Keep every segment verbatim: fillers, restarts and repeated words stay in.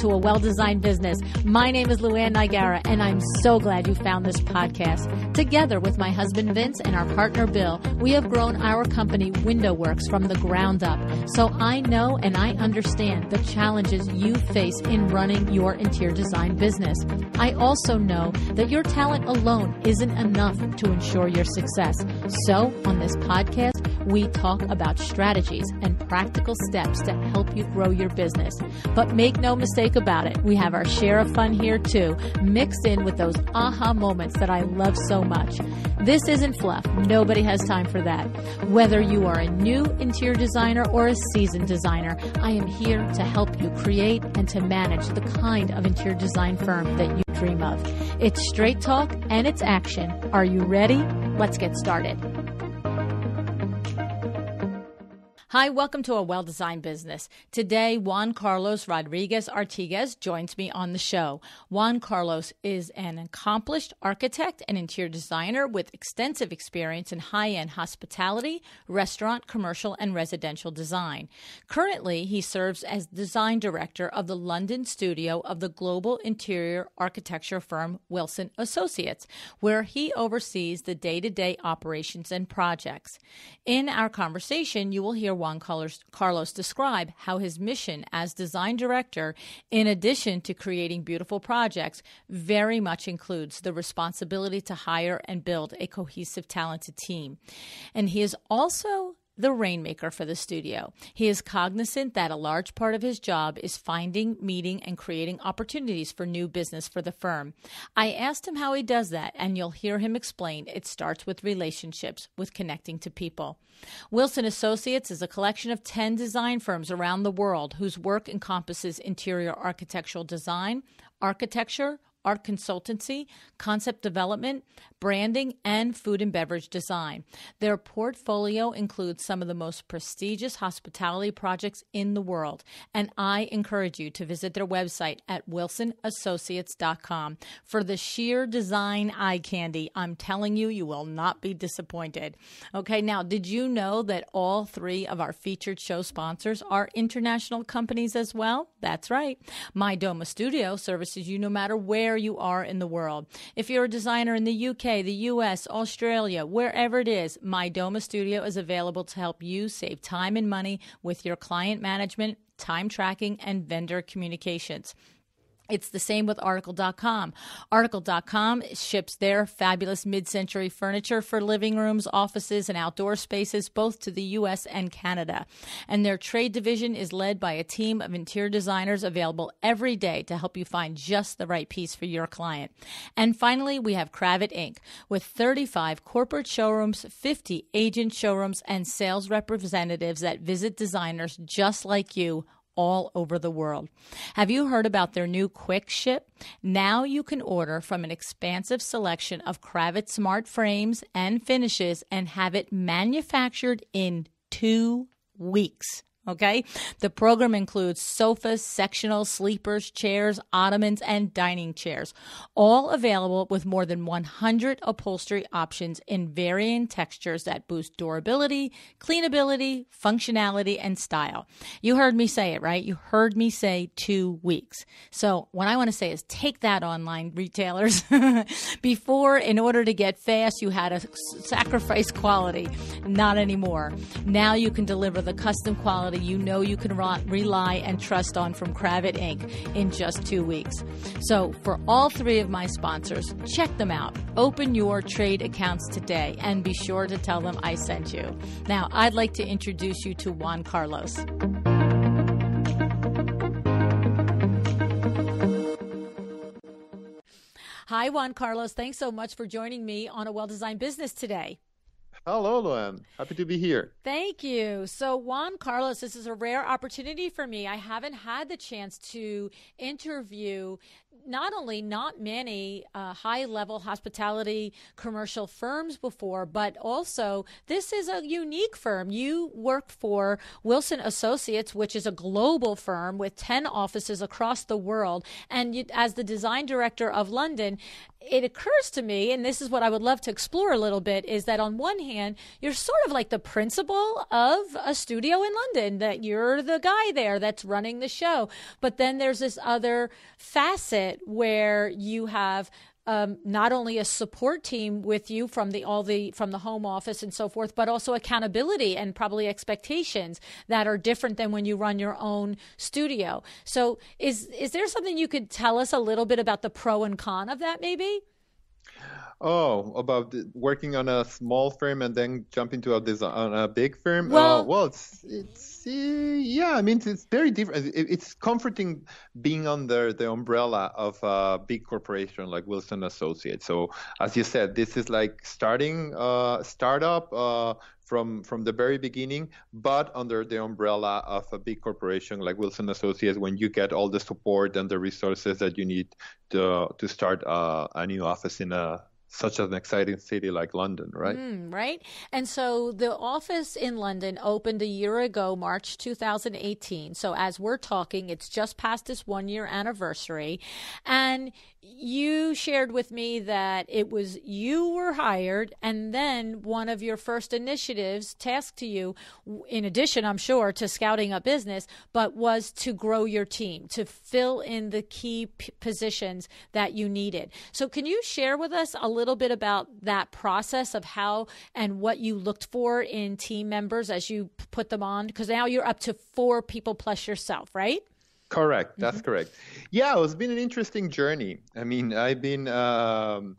to A Well-Designed Business. My name is Luann Nigara, and I'm so glad you found this podcast. Together with my husband Vince and our partner Bill, we have grown our company Window Works from the ground up. So I know and I understand the challenges you face in running your interior design business. I also know that your talent alone isn't enough to ensure your success. So on this podcast, we talk about strategies and practical steps to help you grow your business. But make no mistake about it, we have our share of fun here too, mixed in with those aha moments that I love so much. This isn't fluff. Nobody has time for that. Whether you are a new interior designer or a seasoned designer, I am here to help you create and to manage the kind of interior design firm that you dream of. It's straight talk and it's action. Are you ready? Let's get started. Hi, welcome to A Well-Designed Business. Today, Juan Carlos Rodríguez-Artigas joins me on the show. Juan Carlos is an accomplished architect and interior designer with extensive experience in high-end hospitality, restaurant, commercial, and residential design. Currently, he serves as design director of the London studio of the global interior architecture firm Wilson Associates, where he oversees the day-to-day operations and projects. In our conversation, you will hear Juan Carlos describe how his mission as design director, in addition to creating beautiful projects, very much includes the responsibility to hire and build a cohesive, talented team. And he is also the rainmaker for the studio. He is cognizant that a large part of his job is finding, meeting, and creating opportunities for new business for the firm. I asked him how he does that, and you'll hear him explain it starts with relationships, with connecting to people. Wilson Associates is a collection of ten design firms around the world whose work encompasses interior architectural design, architecture, art consultancy, concept development, branding, and food and beverage design. Their portfolio includes some of the most prestigious hospitality projects in the world, and I encourage you to visit their website at wilson associates dot com for the sheer design eye candy. I'm telling you, you will not be disappointed. Okay, now, did you know that all three of our featured show sponsors are international companies as well? That's right. MyDoma Studio services you no matter where you are in the world. If you're a designer in the U K, the U S, Australia, wherever it is, MyDoma Studio is available to help you save time and money with your client management, time tracking, and vendor communications. It's the same with Article dot com. Article dot com ships their fabulous mid-century furniture for living rooms, offices, and outdoor spaces, both to the U S and Canada. And their trade division is led by a team of interior designers available every day to help you find just the right piece for your client. And finally, we have Kravet Incorporated, with thirty-five corporate showrooms, fifty agent showrooms, and sales representatives that visit designers just like you all over the world. Have you heard about their new Quick Ship? Now you can order from an expansive selection of Kravet Smart Frames and finishes and have it manufactured in two weeks. Okay. The program includes sofas, sectionals, sleepers, chairs, ottomans, and dining chairs, all available with more than one hundred upholstery options in varying textures that boost durability, cleanability, functionality, and style. You heard me say it, right? You heard me say two weeks. So what I want to say is take that, online retailers. Before, in order to get fast, you had to sacrifice quality. Not anymore. Now you can deliver the custom quality you know you can rely and trust on from Kravet Incorporated in just two weeks. So for all three of my sponsors, check them out. Open your trade accounts today and be sure to tell them I sent you. Now, I'd like to introduce you to Juan Carlos. Hi, Juan Carlos. Thanks so much for joining me on A Well-Designed Business today. Hello, Luann. Happy to be here. Thank you. So, Juan Carlos, this is a rare opportunity for me. I haven't had the chance to interview not only not many uh, high-level hospitality commercial firms before, but also this is a unique firm. You work for Wilson Associates, which is a global firm with ten offices across the world. And you, as the design director of London, it occurs to me, and this is what I would love to explore a little bit, is that on one hand, you're sort of like the principal of a studio in London, that you're the guy there that's running the show. But then there's this other facet where you have um, not only a support team with you from the all the from the home office and so forth, but also accountability and probably expectations that are different than when you run your own studio. So is is there something you could tell us a little bit about the pro and con of that, maybe? Oh, about the, working on a small firm and then jumping to a design, on a big firm. Well, uh, well, it's it's uh, yeah. I mean, it's, it's very different. It, it's comforting being under the umbrella of a big corporation like Wilson Associates. So, as you said, this is like starting uh, startup. Uh, From, from the very beginning, but under the umbrella of a big corporation like Wilson Associates, when you get all the support and the resources that you need to to start uh, a new office in a such an exciting city like London, right? Mm, right. And so the office in London opened a year ago, March two thousand eighteen. So as we're talking, it's just past this one-year anniversary. And you shared with me that it was you were hired, and then one of your first initiatives tasked to you, in addition, I'm sure, to scouting up business, but was to grow your team, to fill in the key p- positions that you needed. So can you share with us a little little bit about that process of how and what you looked for in team members as you put them on? Because now you're up to four people plus yourself, right? Correct. That's mm-hmm. correct. Yeah, it's been an interesting journey. I mean, I've been um,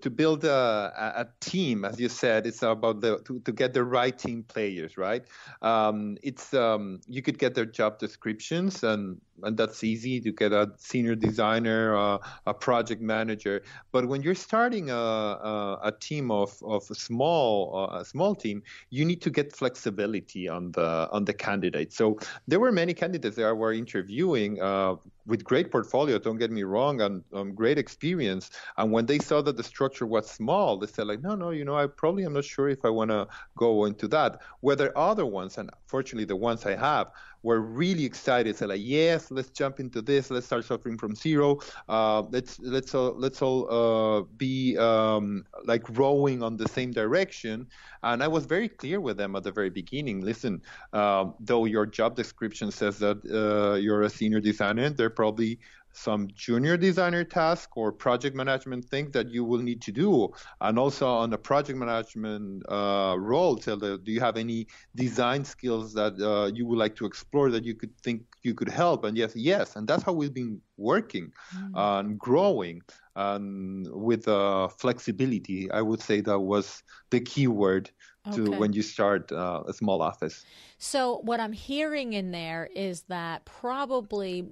to build a, a team, as you said, it's about the to, to get the right team players, right? Um, it's um, you could get their job descriptions and and that's easy to get a senior designer, uh, a project manager. But when you're starting a, a, a team of of a small uh, a small team, you need to get flexibility on the on the candidate. So there were many candidates that I were interviewing uh, with great portfolio. Don't get me wrong, and um, great experience. And when they saw that the structure was small, they said like, no, no, you know, I probably am not sure if I want to go into that. Whether other ones, and fortunately the ones I have, were really excited. They're like, yes, let's jump into this. Let's start suffering from zero. Uh, let's let's all let's all uh, be um, like rowing on the same direction. And I was very clear with them at the very beginning. Listen, uh, though your job description says that uh, you're a senior designer, they're probably some junior designer task or project management thing that you will need to do. And also on the project management uh, role, tell the, do you have any design skills that uh, you would like to explore that you could think you could help? And yes, yes. And that's how we've been working mm-hmm. and growing and with uh, flexibility. I would say that was the key word okay. to when you start uh, a small office. So what I'm hearing in there is that probably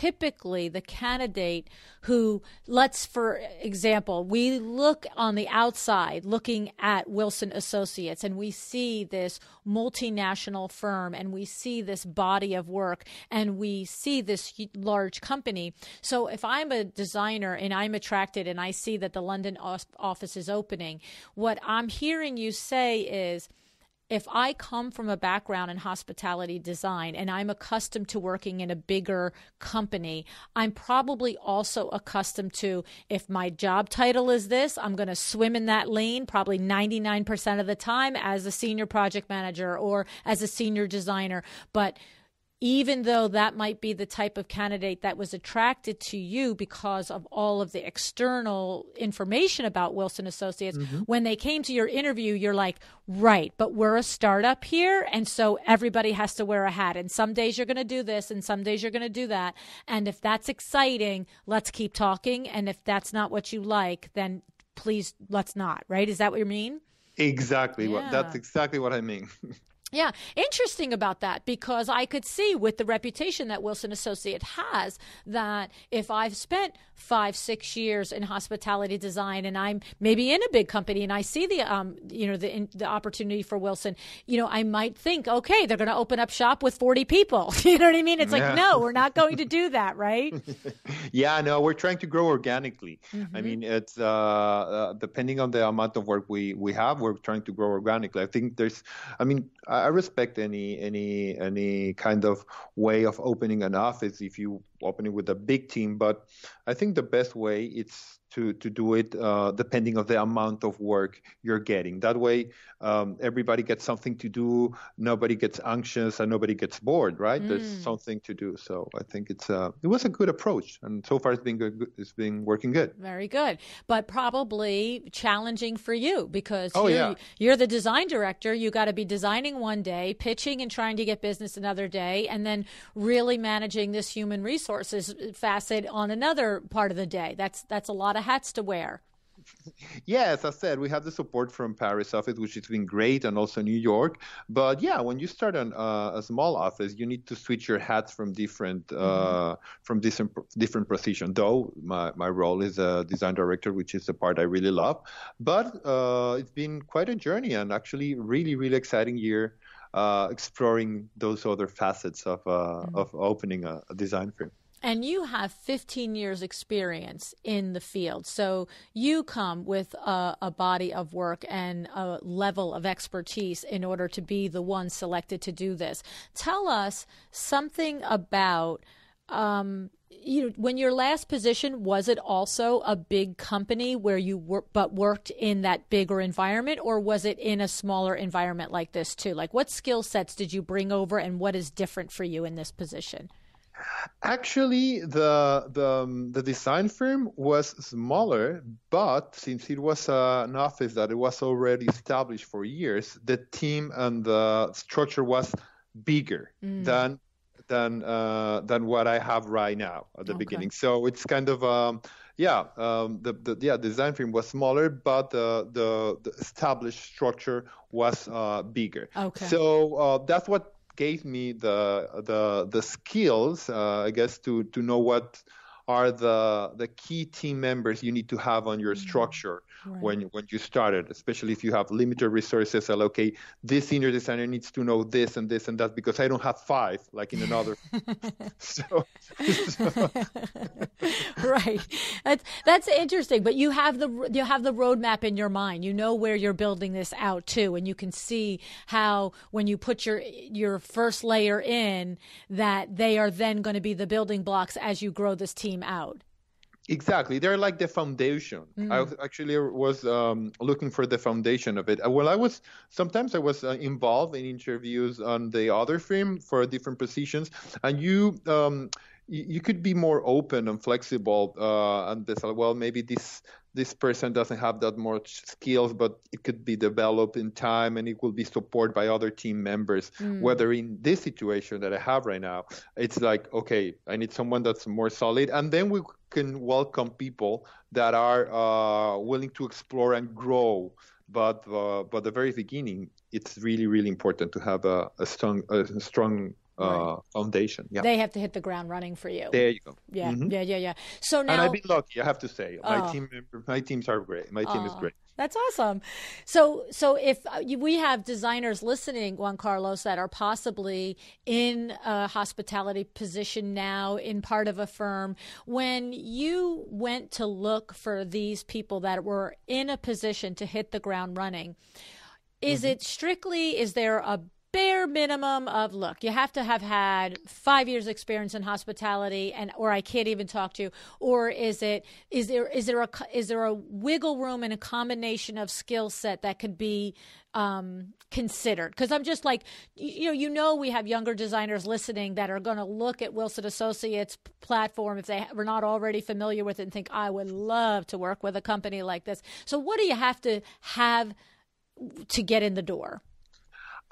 typically the candidate who, let's for example, we look on the outside looking at Wilson Associates and we see this multinational firm and we see this body of work and we see this large company. So if I'm a designer and I'm attracted and I see that the London office is opening, what I'm hearing you say is, if I come from a background in hospitality design and I'm accustomed to working in a bigger company, I'm probably also accustomed to, if my job title is this, I'm going to swim in that lane probably ninety-nine percent of the time as a senior project manager or as a senior designer. But even though that might be the type of candidate that was attracted to you because of all of the external information about Wilson Associates, mm-hmm. when they came to your interview, you're like, right, but we're a startup here, and so everybody has to wear a hat. And some days you're going to do this, and some days you're going to do that. And if that's exciting, let's keep talking. And if that's not what you like, then please, let's not, right? Is that what you mean? Exactly. Yeah. That's exactly what I mean. Yeah, interesting about that, because I could see with the reputation that Wilson Associates has that if I've spent five, six years in hospitality design and I'm maybe in a big company and I see the, um, you know, the, in, the opportunity for Wilson, you know, I might think, okay, they're going to open up shop with forty people. You know what I mean? It's yeah. like, no, we're not going to do that, right? yeah, no, we're trying to grow organically. Mm-hmm. I mean, it's uh, uh, depending on the amount of work we, we have, we're trying to grow organically. I think there's, I mean, I, I respect any any any kind of way of opening an office if you open it with a big team, but I think the best way it's to to do it uh, depending on the amount of work you're getting. That way, um, everybody gets something to do, nobody gets anxious, and nobody gets bored. Right? Mm. There's something to do. So I think it's uh, it was a good approach, and so far it's been good, it's been working good. Very good, but probably challenging for you because oh, you're, yeah. you're the design director. You got to be designing one day, pitching and trying to get business another day, and then really managing this human resources facet on another part of the day. That's that's a lot of hats to wear. Yes, as I said, we have the support from Paris office, which has been great, and also New York. But yeah, when you start an, uh, a small office, you need to switch your hats from different uh, mm-hmm. from different different positions. Though my, my role is a design director, which is the part I really love. But uh, it's been quite a journey, and actually really really exciting year. Uh, exploring those other facets of uh, mm-hmm. of opening a, a design firm. And you have fifteen years experience in the field. So you come with a, a body of work and a level of expertise in order to be the one selected to do this. Tell us something about, um, you know, when your last position, was it also a big company where you wor- but worked in that bigger environment, or was it in a smaller environment like this too? Like, what skill sets did you bring over and what is different for you in this position? Actually, the the um, the design firm was smaller, but since it was uh, an office that it was already established for years, the team and the structure was bigger mm. than than uh, than what I have right now at the okay. beginning. So it's kind of um, yeah, um, the the yeah design firm was smaller, but uh, the the established structure was uh, bigger. Okay. So uh, that's what gave me the the the skills, uh, I guess, to to know what are the the key team members you need to have on your structure right. when when you started, especially if you have limited resources. I'll, okay, this senior designer needs to know this and this and that because I don't have five like in another. so, so. Right, that's that's interesting. But you have the you have the roadmap in your mind. You know where you're building this out to, and you can see how when you put your your first layer in, that they are then going to be the building blocks as you grow this team out. Exactly. They're like the foundation. Mm. I actually was um, looking for the foundation of it. Well, I was sometimes I was uh, involved in interviews on the other firm for different positions, and you um, you could be more open and flexible. Uh, and this, well, maybe this this person doesn't have that much skills, but it could be developed in time, and it will be supported by other team members. Mm. Whether in this situation that I have right now, it's like, okay, I need someone that's more solid, and then we can welcome people that are uh, willing to explore and grow. But uh, but the very beginning, it's really really important to have a, a strong a strong. Right. Uh, foundation. Yeah. They have to hit the ground running for you. There you go. Yeah, mm-hmm. yeah, yeah, yeah. So now, and I've been lucky, I have to say. My oh. team, my teams are great. My team oh. is great. That's awesome. So, so if we have designers listening, Juan Carlos, that are possibly in a hospitality position now, in part of a firm, when you went to look for these people that were in a position to hit the ground running, is mm-hmm. it strictly? Is there a bare minimum of, look, you have to have had five years experience in hospitality, and or I can't even talk to you? Or is it is there is there a is there a wiggle room and a combination of skill set that could be um, considered? Because I'm just like, you know, you know, we have younger designers listening that are going to look at Wilson Associates platform if they were not already familiar with it and think, I would love to work with a company like this. So what do you have to have to get in the door?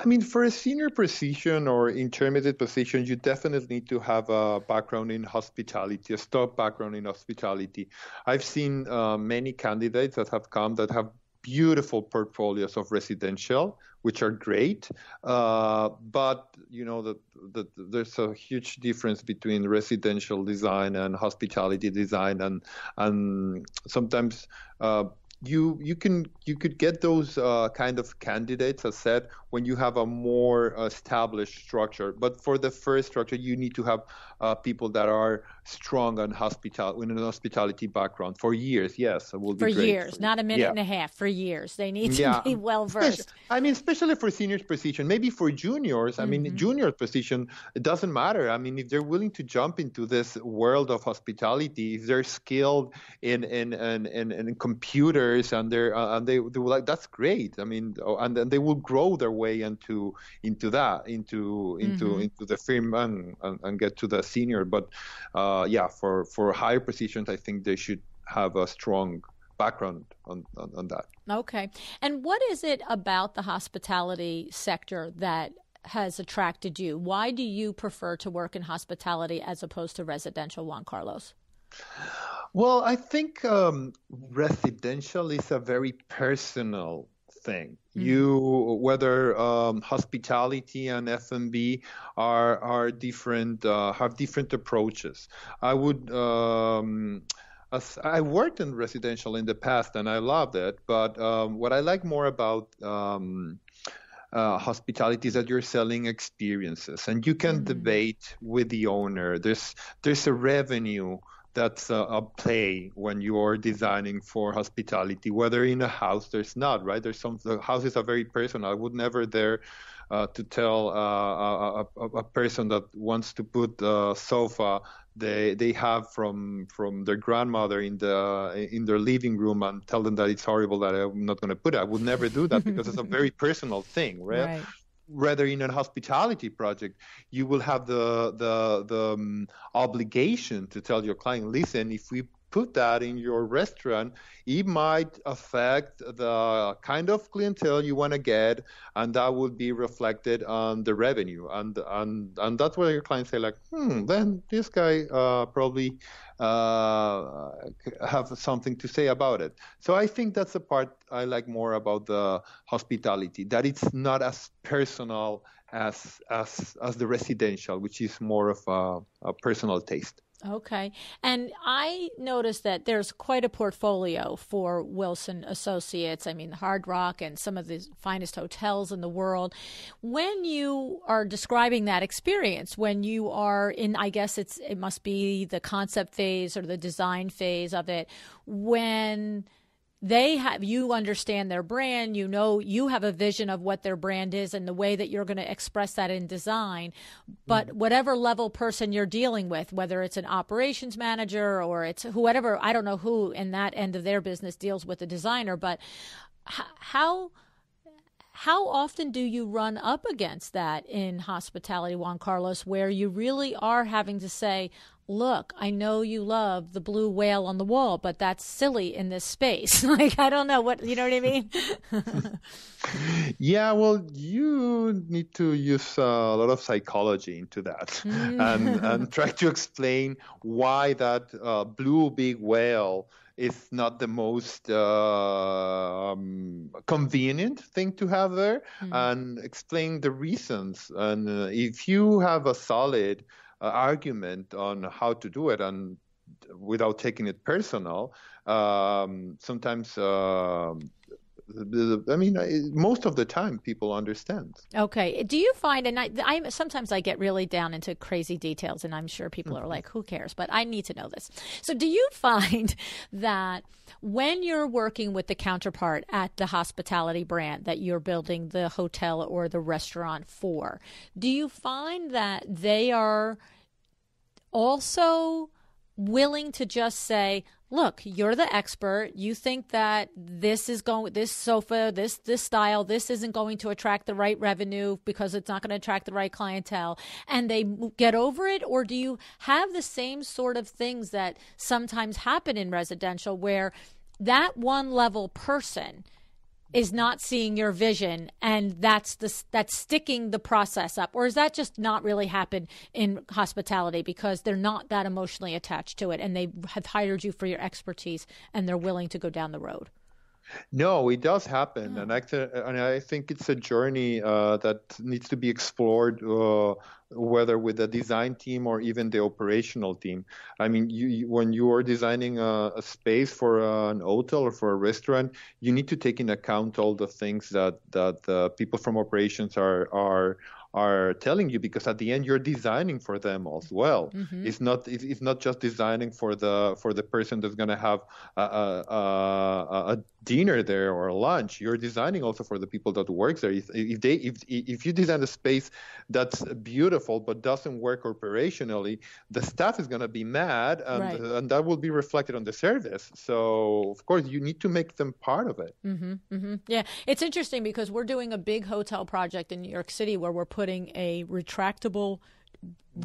I mean, for a senior position or intermediate position, you definitely need to have a background in hospitality, a stock background in hospitality. I've seen uh, many candidates that have come that have beautiful portfolios of residential, which are great. Uh, but, you know, the, the, there's a huge difference between residential design and hospitality design. And, and sometimes uh, you you can you could get those uh, kind of candidates, as said, when you have a more established structure. But for the first structure, you need to have uh, people that are strong on hospital in an hospitality background for years. Yes, it will be for great. years, for, not a minute yeah. and a half. For years, they need to yeah. be well versed. I mean, especially for seniors position, maybe for juniors. Mm-hmm. I mean, junior position, it doesn't matter. I mean, if they're willing to jump into this world of hospitality, if they're skilled in in in in, in computer. And, uh, and they, they were like, that's great. I mean, and then they will grow their way into into that, into into mm-hmm. into the firm and, and, and get to the senior. But uh, yeah, for, for higher positions, I think they should have a strong background on, on, on that. Okay. And what is it about the hospitality sector that has attracted you? Why do you prefer to work in hospitality as opposed to residential, Juan Carlos? Well, I think um, residential is a very personal thing. Mm-hmm. You, whether um, hospitality and F and B are are different, uh, have different approaches. I would. Um, As I worked in residential in the past, and I loved it. But um, what I like more about um, Uh, hospitality is that you're selling experiences, and you can mm-hmm. debate with the owner. There's there's a revenue that's a, a play when you are designing for hospitality. Whether in a house, there's not, right? There's some the houses are very personal. I would never dare uh, to tell uh, a, a, a person that wants to put a sofa they they have from from their grandmother in the in their living room and tell them that it's horrible that I'm not going to put it. I would never do that because it's a very personal thing, right? right. Rather, in a hospitality project, you will have the the the um, obligation to tell your client, listen, if we put that in your restaurant, it might affect the kind of clientele you want to get, and that would be reflected on the revenue. And and and that's where your clients say, like, hmm, then this guy uh, probably uh, have something to say about it. So I think that's the part I like more about the hospitality, that it's not as personal as as as the residential, which is more of a, a personal taste. Okay. And I noticed that there's quite a portfolio for Wilson Associates. I mean, the Hard Rock and some of the finest hotels in the world. When you are describing that experience, when you are in, I guess it's it must be the concept phase or the design phase of it, when they have, you understand their brand, you know, you have a vision of what their brand is and the way that you're going to express that in design. But whatever level person you're dealing with, whether it's an operations manager or it's whoever, I don't know who in that end of their business deals with the designer, but how, how often do you run up against that in hospitality, Juan Carlos, where you really are having to say, look, I know you love the blue whale on the wall, but that's silly in this space. Like, I don't know what, you know what I mean? Yeah, well, you need to use a lot of psychology into that and, and try to explain why that uh, blue big whale is not the most uh, um, convenient thing to have there, mm-hmm. and explain the reasons. And uh, if you have a solid Uh, argument on how to do it and without taking it personal, um, sometimes uh, I mean, most of the time people understand. Okay. Do you find, and I, I sometimes I get really down into crazy details, and I'm sure people are like, who cares? But I need to know this. So do you find that when you're working with the counterpart at the hospitality brand that you're building the hotel or the restaurant for, do you find that they are also willing to just say, look, you're the expert. You think that this is going, this sofa, this this style, this isn't going to attract the right revenue because it's not going to attract the right clientele, and they get over it? Or do you have the same sort of things that sometimes happen in residential, where that one level person is not seeing your vision, and that's the that's sticking the process up? Or is that just not really happen in hospitality because they're not that emotionally attached to it, and they have hired you for your expertise, and they're willing to go down the road? No, it does happen. Yeah. And, I th- and I think it's a journey uh, that needs to be explored, uh, whether with the design team or even the operational team. I mean, you, you, when you are designing a, a space for a, an hotel or for a restaurant, you need to take into account all the things that, that uh, people from operations are are are telling you, because at the end you're designing for them as well. Mm-hmm. It's not it's, it's not just designing for the for the person that's going to have a, a, a dinner there or a lunch. You're designing also for the people that work there. If, if they if if you design a space that's beautiful but doesn't work operationally, the staff is going to be mad, and right. and that will be reflected on the service. So of course you need to make them part of it. Mm-hmm. Mm-hmm. Yeah, it's interesting because we're doing a big hotel project in New York City where we're putting a retractable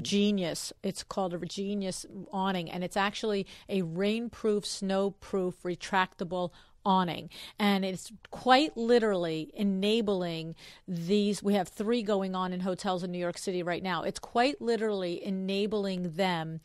genius, it's called a genius awning, and it's actually a rainproof, snowproof, retractable awning, and it's quite literally enabling these. We have three going on in hotels in New York City right now. It's quite literally enabling them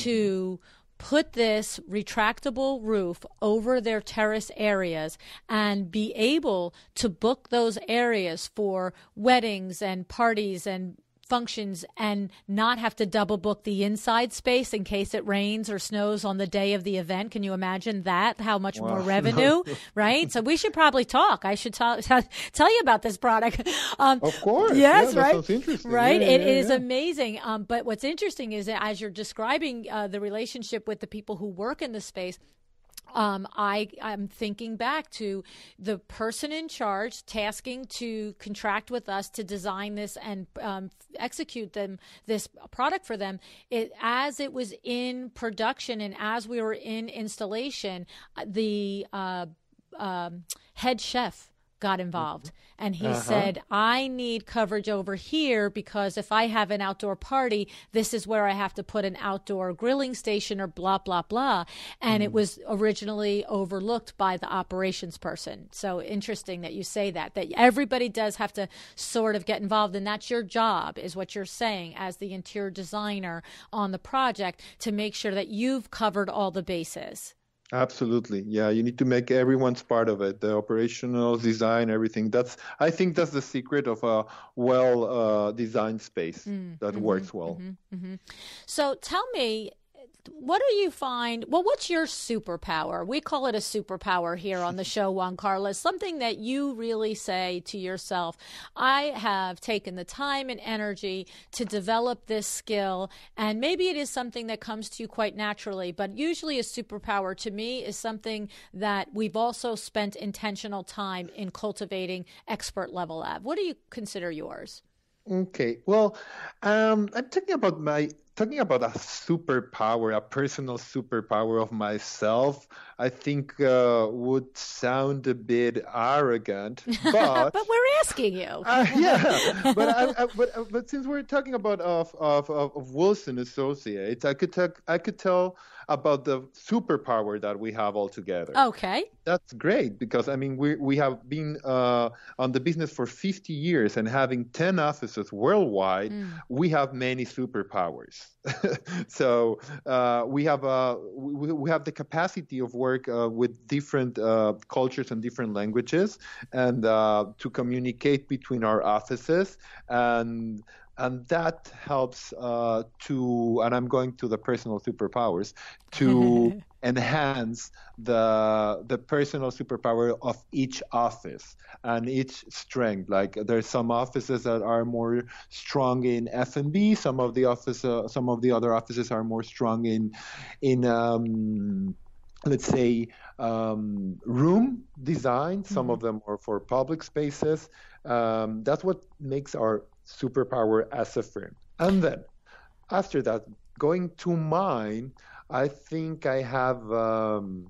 to put this retractable roof over their terrace areas and be able to book those areas for weddings and parties and functions, and not have to double book the inside space in case it rains or snows on the day of the event. Can you imagine that? How much wow. more revenue, right? So we should probably talk. I should tell tell you about this product. Um, of course, yes, yeah, right, right. Yeah, it yeah, is yeah. amazing. Um, but what's interesting is that as you're describing uh, the relationship with the people who work in the space. Um, I, I'm thinking back to the person in charge tasking to contract with us to design this and um, execute them this product for them. It, as it was in production and as we were in installation, the uh, um, head chef got involved. And he uh-huh. said, I need coverage over here because if I have an outdoor party, this is where I have to put an outdoor grilling station or blah, blah, blah. And mm. it was originally overlooked by the operations person. So interesting that you say that, that everybody does have to sort of get involved. And that's your job, is what you're saying, as the interior designer on the project, to make sure that you've covered all the bases. Absolutely. Yeah, you need to make everyone's part of it, the operational design, everything. That's, I think that's the secret of a well-designed uh, space mm, that mm-hmm, works well. Mm-hmm, mm-hmm. So tell me, what do you find, well, what's your superpower? We call it a superpower here on the show, Juan Carlos, something that you really say to yourself, I have taken the time and energy to develop this skill, and maybe it is something that comes to you quite naturally, but usually a superpower to me is something that we've also spent intentional time in cultivating expert level at. What do you consider yours? Okay, well, um, I'm talking about my talking about a superpower, a personal superpower of myself. I think uh, would sound a bit arrogant, but but we're asking you. uh, yeah, but I, I, but but since we're talking about of of of Wilson Associates, I could talk. I could tell about the superpower that we have all together. Okay, that's great, because I mean we we have been uh, on the business for fifty years and having ten offices worldwide. Mm. We have many superpowers. so uh, we have uh, we, we have the capacity of working work uh, with different uh, cultures and different languages, and uh, to communicate between our offices, and and that helps uh, to, and I'm going to the personal superpowers, to enhance the the personal superpower of each office and each strength. Like there's some offices that are more strong in F and B, some of the office, uh, some of the other offices are more strong in in um, let's say, um, room design. Some mm-hmm. of them are for public spaces. Um, that's what makes our superpower as a firm. And then after that, going to mine, I think I have, um,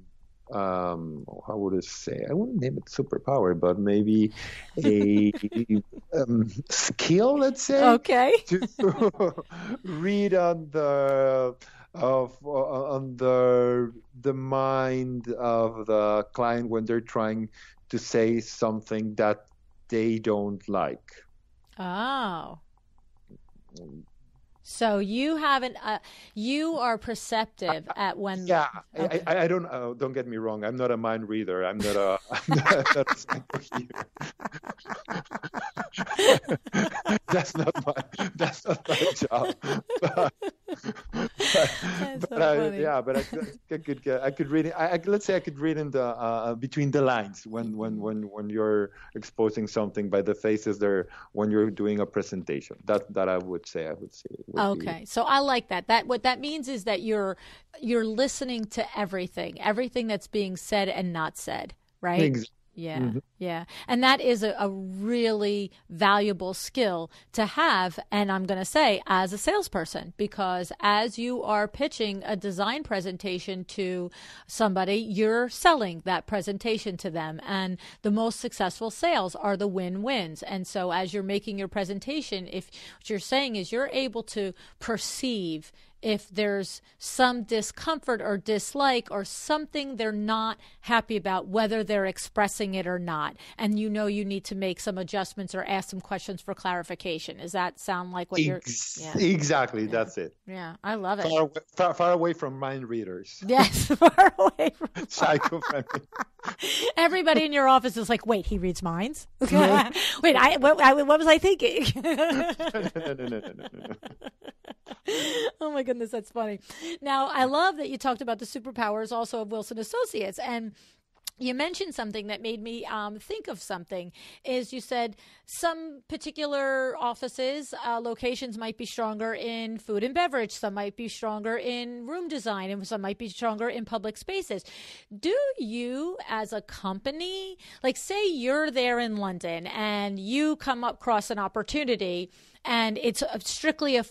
um, how would I say, I wouldn't name it superpower, but maybe a um, skill, let's say. Okay. To read on the... Of uh, on the the mind of the client when they're trying to say something that they don't like. Oh. So you haven't, uh, you are perceptive I, at when. Yeah, okay. I, I, I don't, uh, don't get me wrong. I'm not a mind reader. I'm not a, I'm not, I'm not that's not my, that's not my job. But, but, but so I, yeah, but I, I could, I could read it. I, I, let's say I could read in the, uh, between the lines when, when, when, when you're exposing something by the faces there, when you're doing a presentation, that, that I would say, I would say. Okay. So I like that. That what that means is that you're you're listening to everything, everything that's being said and not said, right? Exactly. Yeah. Mm-hmm. Yeah. And that is a, a really valuable skill to have. And I'm going to say as a salesperson, because as you are pitching a design presentation to somebody, you're selling that presentation to them. And the most successful sales are the win-wins. And so as you're making your presentation, if what you're saying is you're able to perceive if there's some discomfort or dislike or something they're not happy about, whether they're expressing it or not, and you know you need to make some adjustments or ask some questions for clarification. Does that sound like what you're... Yeah. Exactly. Yeah. That's it. Yeah. I love it. Far, far, far away from mind readers. Yes. Far away from... Psychopathic. Everybody in your office is like, wait, he reads minds? Wait, I what, I what was I thinking? no, no, no, no, no, no, no. Oh my goodness, that's funny. Now, I love that you talked about the superpowers also of Wilson Associates, and you mentioned something that made me um, think of something. Is you said some particular offices, uh, locations might be stronger in food and beverage, some might be stronger in room design, and some might be stronger in public spaces. Do you, as a company, like say you're there in London and you come across an opportunity, and it's strictly a,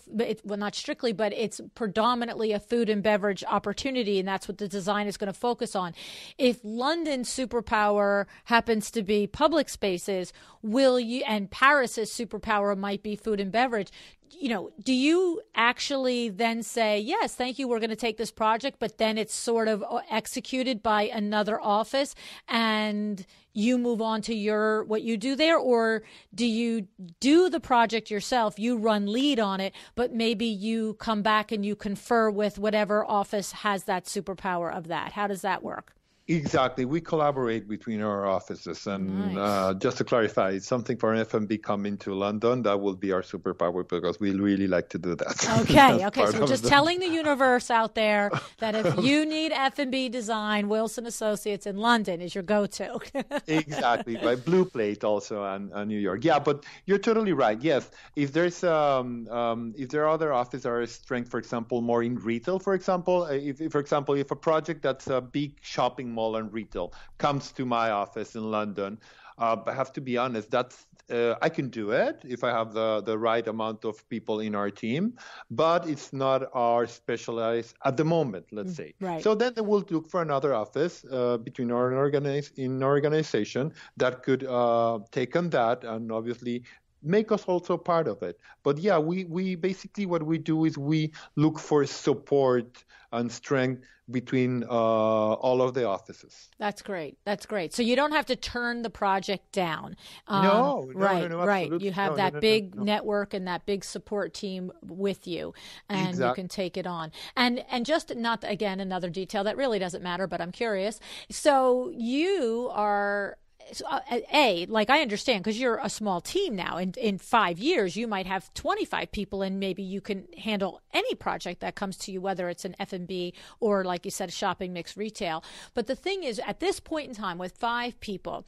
well, not strictly, but it's predominantly a food and beverage opportunity, and that's what the design is going to focus on. If London's superpower happens to be public spaces, will you, and Paris's superpower might be food and beverage, you know, do you actually then say, yes, thank you, we're going to take this project, but then it's sort of executed by another office and you move on to your, what you do there? Or do you do the project yourself, you run lead on it, but maybe you come back and you confer with whatever office has that superpower of that? How does that work? Exactly. We collaborate between our offices. And nice. uh, just to clarify, it's something for an F M B coming to London. That will be our superpower because we really like to do that. Okay. okay. So we're just the... telling the universe out there that if you need F M B design, Wilson Associates in London is your go-to. Exactly. By Blue Plate also and, and New York. Yeah, but you're totally right. Yes. If there's um, um, if there are other offices are strength, for example, more in retail, for example, if, if for example, if a project that's a big shopping mall and retail comes to my office in London, uh, I have to be honest, that's uh, I can do it if I have the, the right amount of people in our team, but it's not our specialized at the moment, let's say. Right. So then they will look for another office uh, between our organize in organization that could uh, take on that and obviously make us also part of it. But yeah, we, we basically what we do is we look for support and strength between uh, all of the offices. That's great. That's great. So you don't have to turn the project down. Um, no, no, right, no, no, right. You have no, that no, no, big no, no. network and that big support team with you, and exactly. you can take it on. And and just not again another detail that really doesn't matter, but I'm curious. So you are. So, A, like I understand, because you're a small team now, and in five years, you might have twenty-five people, and maybe you can handle any project that comes to you, whether it's an F and B or, like you said, shopping mixed retail. But the thing is, at this point in time, with five people,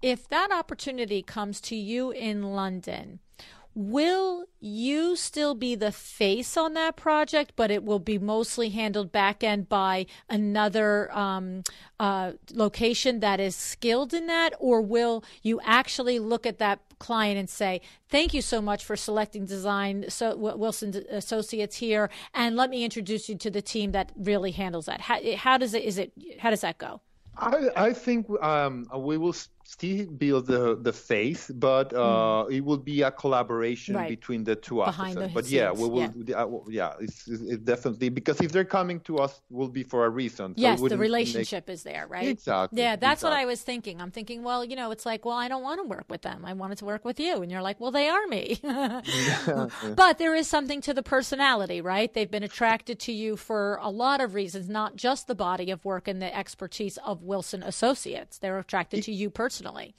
if that opportunity comes to you in London, will you still be the face on that project, but it will be mostly handled back end by another um, uh, location that is skilled in that? Or will you actually look at that client and say, thank you so much for selecting design so Wilson Associates here, and let me introduce you to the team that really handles that? How, how does it, is it, how does that go? I, I think um, we will still build the the face, but uh, mm. it will be a collaboration right. between the two Behind offices. The but scenes. yeah, we will. Yeah, yeah it's, it's definitely, because if they're coming to us, will be for a reason. So yes, the relationship make... is there, right? Exactly. Yeah, that's exactly. what I was thinking. I'm thinking, well, you know, it's like, well, I don't want to work with them. I wanted to work with you, and you're like, well, they are me. yeah. But there is something to the personality, right? They've been attracted to you for a lot of reasons, not just the body of work and the expertise of Wilson Associates. They're attracted to you personally.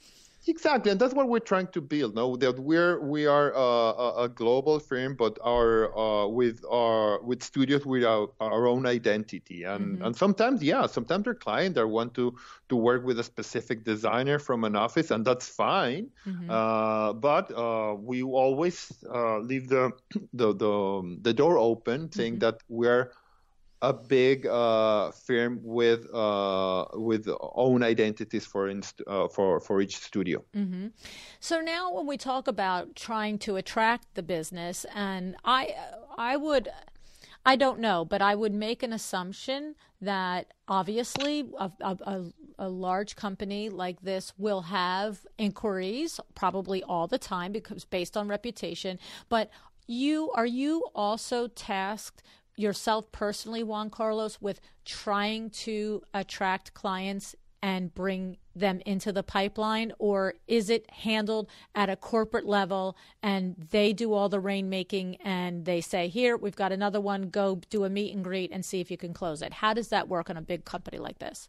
Exactly, and that's what we're trying to build. No, that we're we are uh, a global firm, but our uh, with our with studios with our, our own identity. And mm-hmm. and sometimes, yeah, sometimes our clients are want to to work with a specific designer from an office, and that's fine. Mm-hmm. Uh, but uh, we always uh, leave the the the the door open, saying mm-hmm. that we're a big uh, firm with uh, with own identities for inst- uh, for for each studio. Mm-hmm. So now, when we talk about trying to attract the business, and I I would I don't know, but I would make an assumption that obviously a, a, a large company like this will have inquiries probably all the time because based on reputation. But you are you also tasked yourself personally, Juan Carlos, with trying to attract clients and bring them into the pipeline, or is it handled at a corporate level and they do all the rainmaking and they say, here, we've got another one, go do a meet and greet and see if you can close it? How does that work on a big company like this?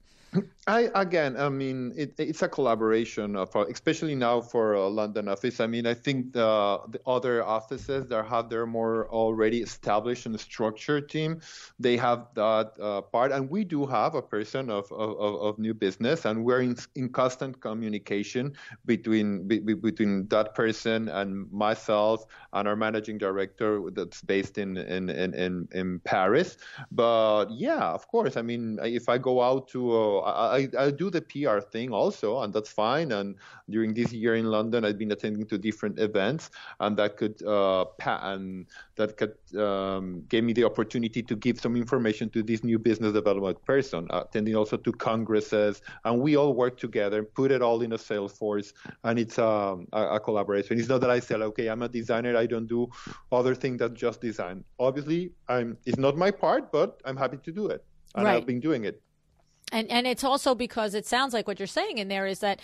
I again, I mean, it, it's a collaboration, of, especially now for a London office. I mean, I think the, the other offices that have their more already established and structured team, they have that uh, part. And we do have a person of, of, of new business, and we're in in constant communication between be, between that person and myself and our managing director that's based in in, in, in Paris. But yeah, of course, I mean, if I go out to, uh, I, I do the P R thing also, and that's fine. And during this year in London, I've been attending to different events, and that could uh, pa- and that could um, gave me the opportunity to give some information to this new business development person, attending also to congresses, and we all work together and put it all in a Salesforce, and it's um, a, a collaboration. It's not that I say, okay, I'm a designer, I don't do other things than just design. Obviously, I'm, it's not my part, but I'm happy to do it, and right. I've been doing it. And and it's also because it sounds like what you're saying in there is that,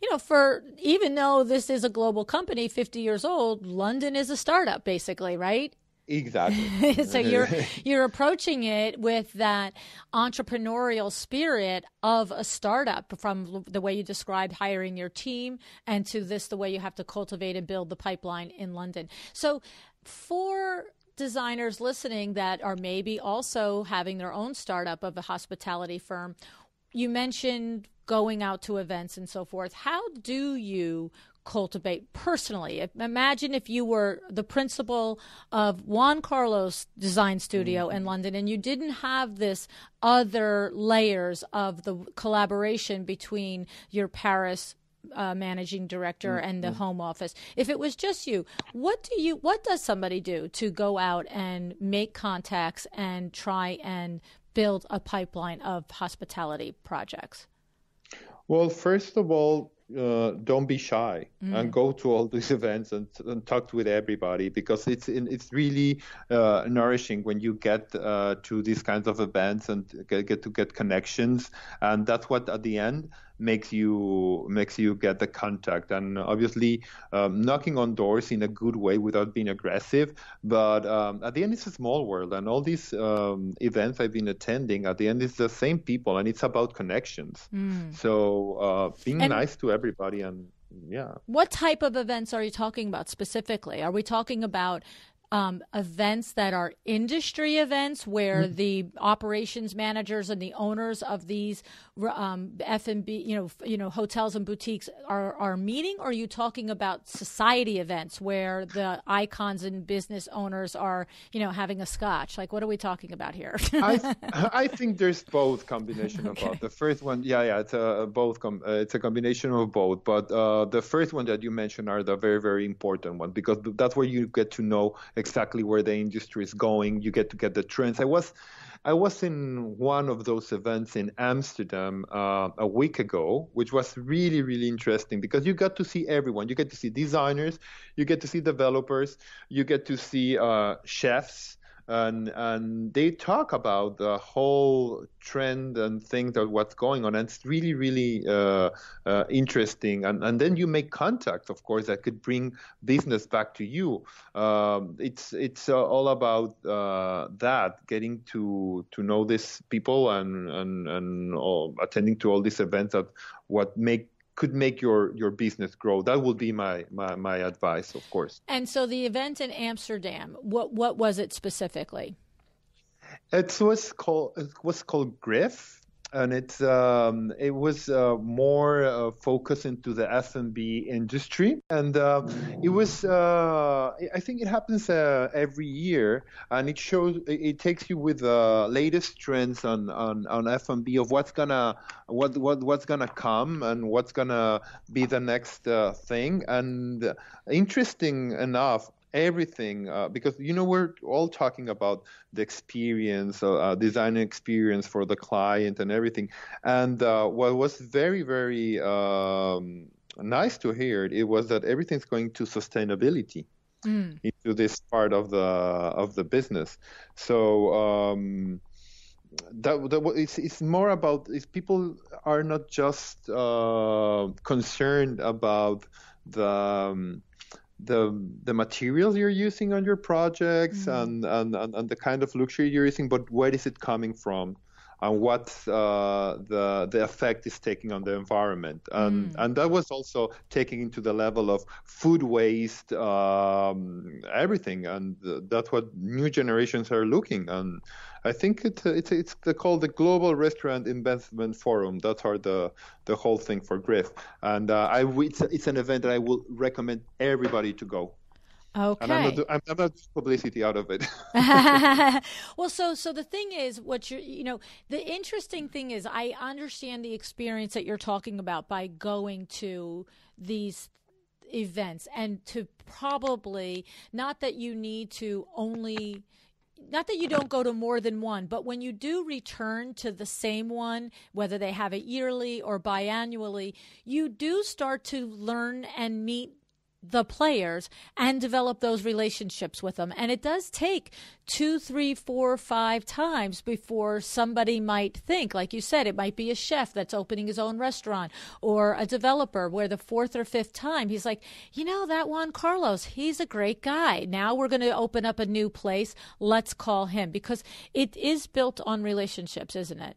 you know, for even though this is a global company, fifty years old, London is a startup basically, right? Exactly. So you're you're approaching it with that entrepreneurial spirit of a startup, from the way you described hiring your team and to this, the way you have to cultivate and build the pipeline in London. So for designers listening that are maybe also having their own startup of a hospitality firm, you mentioned going out to events and so forth. How do you cultivate personally? Imagine if you were the principal of Juan Carlos Design Studio mm-hmm. in London, and you didn't have this other layers of the collaboration between your Paris uh, managing director mm-hmm. and the home office. If it was just you, what do you, what does somebody do to go out and make contacts and try and build a pipeline of hospitality projects? Well, first of all, Uh, don't be shy mm. and go to all these events and, and talk with everybody, because it's it's really uh, nourishing when you get uh, to these kinds of events and get, get to get connections, and that's what at the end makes you makes you get the contact. And obviously um, knocking on doors in a good way without being aggressive, but um, at the end it's a small world, and all these um, events I've been attending, at the end it's the same people, and it's about connections. Mm. So uh, being and- nice to everybody. And yeah. What type of events are you talking about specifically? Are we talking about Um, events that are industry events where mm-hmm. the operations managers and the owners of these um, F and B, you know, you know, hotels and boutiques are, are meeting? Or are you talking about society events where the icons and business owners are, you know, having a scotch? Like, what are we talking about here? I, I think there's both combination of okay. both. The first one, yeah, yeah, it's a both. Com- uh, it's a combination of both. But uh, the first one that you mentioned are the very, very important one, because that's where you get to know exactly where the industry is going. You get to get the trends. I was I was in one of those events in Amsterdam uh, a week ago, which was really, really interesting because you got to see everyone. You get to see designers, you get to see developers, you get to see uh, chefs, and and they talk about the whole trend and things of what's going on. And it's really, really uh, uh, interesting. And and then you make contacts, of course, that could bring business back to you. Um, it's it's uh, all about uh, that, getting to to know these people and and and all, attending to all these events that what make could make your, your business grow. That would be my, my, my advice, of course. And so the event in Amsterdam, what what was it specifically? It was called it was called Griff, and it's um, it was uh, more uh, focused into the F and B industry, and uh, it was uh, I think it happens uh, every year, and it shows it takes you with the uh, latest trends on, on, on F and B of what's gonna what, what what's gonna come and what's gonna be the next uh, thing. And interesting enough, everything, uh, because, you know, we're all talking about the experience, uh, design experience for the client and everything. And uh, what was very, very um, nice to hear, it was that everything's going to sustainability mm. into this part of the of the business. So um, that, that it's, it's more about it's people are not just uh, concerned about the um, the the materials you're using on your projects mm-hmm. and, and, and the kind of luxury you're using, but where is it coming from and what uh, the the effect is taking on the environment. And mm. and that was also taking into the level of food waste, um, everything. And that's what new generations are looking. And I think it, it's it's called the Global Restaurant Investment Forum. That's how the, the whole thing for Griff. And uh, I it's, it's an event that I will recommend everybody to go. Okay. And I'm not, do- I'm not doing publicity out of it. Well, so so the thing is, what you you know, the interesting thing is, I understand the experience that you're talking about by going to these events, and to probably not that you need to only. Not that you don't go to more than one, but when you do return to the same one, whether they have it yearly or biannually, you do start to learn and meet the players and develop those relationships with them. And it does take two, three, four, five times before somebody might think, like you said, it might be a chef that's opening his own restaurant or a developer where the fourth or fifth time he's like, you know, that Juan Carlos, he's a great guy. Now we're going to open up a new place. Let's call him, because it is built on relationships, isn't it?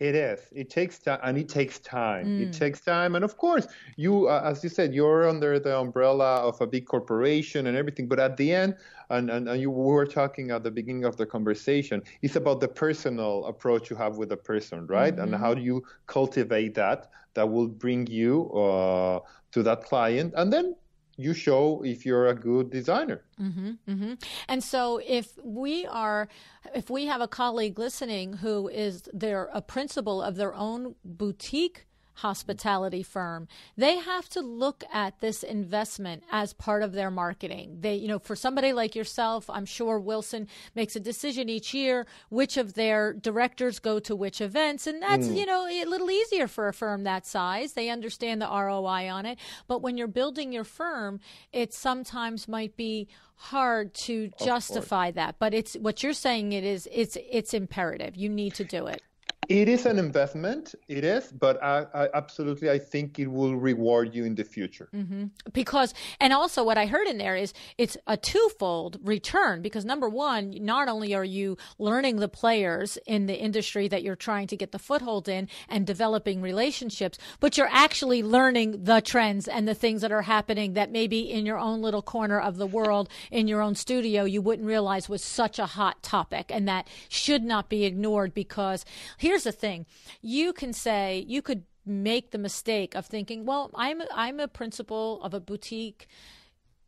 It is. It takes time, and it takes time. Mm. It takes time, and of course, you, uh, as you said, you're under the umbrella of a big corporation and everything. But at the end, and, and and you were talking at the beginning of the conversation, it's about the personal approach you have with the person, right? Mm-hmm. And how do you cultivate that? That will bring you uh, to that client, and then you show if you're a good designer. Mm-hmm, mm-hmm. And so if we are, if we have a colleague listening who is their, a principal of their own boutique hospitality firm, they have to look at this investment as part of their marketing. They, you know, for somebody like yourself, I'm sure Wilson makes a decision each year which of their directors go to which events, and that's, mm. you know, a little easier for a firm that size. They understand the R O I on it. But when you're building your firm, it sometimes might be hard to justify that. But it's what you're saying. It is. It's it's imperative. You need to do it. It is an investment, it is, but I, I absolutely, I think it will reward you in the future. Mm-hmm. Because, and also what I heard in there is it's a twofold return, because number one, not only are you learning the players in the industry that you're trying to get the foothold in and developing relationships, but you're actually learning the trends and the things that are happening that maybe in your own little corner of the world, in your own studio, you wouldn't realize was such a hot topic, and that should not be ignored. Because here's Here's the thing, you can say, you could make the mistake of thinking, well, I'm I'm a principal of a boutique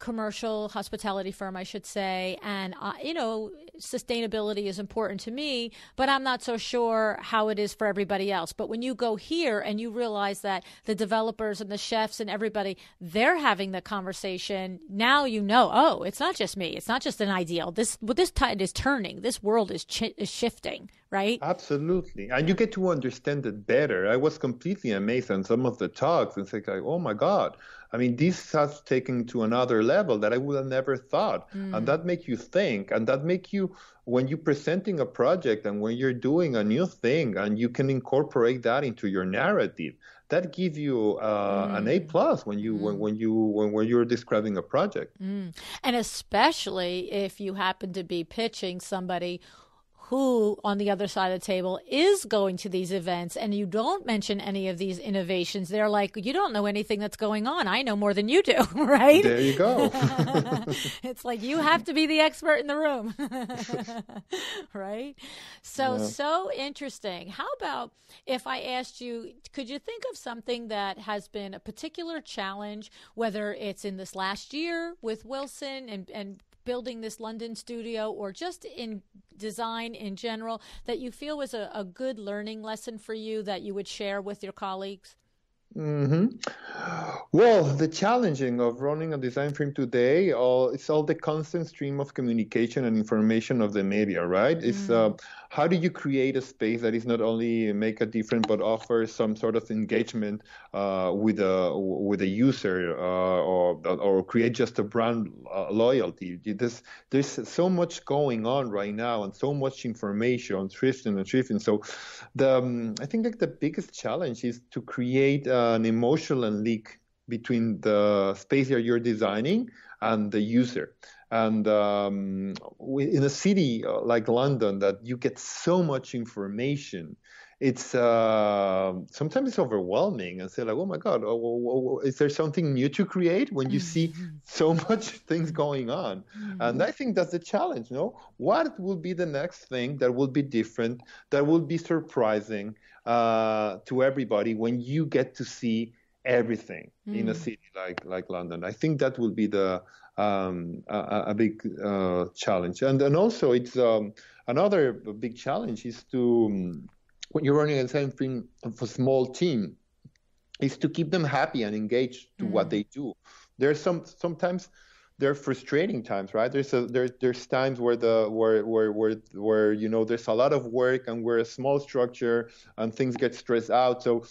commercial hospitality firm, I should say, and I, you know, sustainability is important to me, but I'm not so sure how it is for everybody else. But when you go here and you realize that the developers and the chefs and everybody, they're having the conversation, now you know, oh, it's not just me. It's not just an ideal. This well, this tide is turning. This world is, ch- is shifting, right? Absolutely. And you get to understand it better. I was completely amazed on some of the talks and think like, oh, my God. I mean, this has taken to another level that I would have never thought. Mm. And that makes you think, and that makes you, when you're presenting a project and when you're doing a new thing and you can incorporate that into your narrative, that gives you uh, mm. an A plus when you mm. when, when you when, when you're describing a project. Mm. And especially if you happen to be pitching somebody who on the other side of the table is going to these events and you don't mention any of these innovations, they're like, you don't know anything that's going on. I know more than you do, right? There you go. It's like you have to be the expert in the room, right? So, yeah. so interesting. How about if I asked you, could you think of something that has been a particular challenge, whether it's in this last year with Wilson and, and building this London studio or just in design in general that you feel was a, a good learning lesson for you that you would share with your colleagues? Mm-hmm. Well, the challenging of running a design firm today, all, it's all the constant stream of communication and information of the media, right? Mm-hmm. It's uh, how do you create a space that is not only make a difference but offer some sort of engagement uh, with a with a user uh, or or create just a brand uh, loyalty? There's there's so much going on right now and so much information, shifting and shifting. So, the um, I think like the biggest challenge is to create Uh, an emotional link between the space that you're designing and the user. And um, in a city like London that you get so much information, it's uh, sometimes it's overwhelming and say like, oh my God, oh, oh, oh, is there something new to create when you see so much things going on? Mm-hmm. And I think that's the challenge, you know? What will be the next thing that will be different, that will be surprising uh, to everybody when you get to see everything mm. in a city like, like London? I think that will be the um, a, a big uh, challenge. And, and also it's um, another big challenge is to... Um, when you're running a design firm for a small team, is to keep them happy and engaged to mm. what they do. There's some sometimes there are frustrating times, right? There's a, there there's times where the where, where where where you know there's a lot of work and we're a small structure and things get stressed out. So